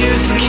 you see.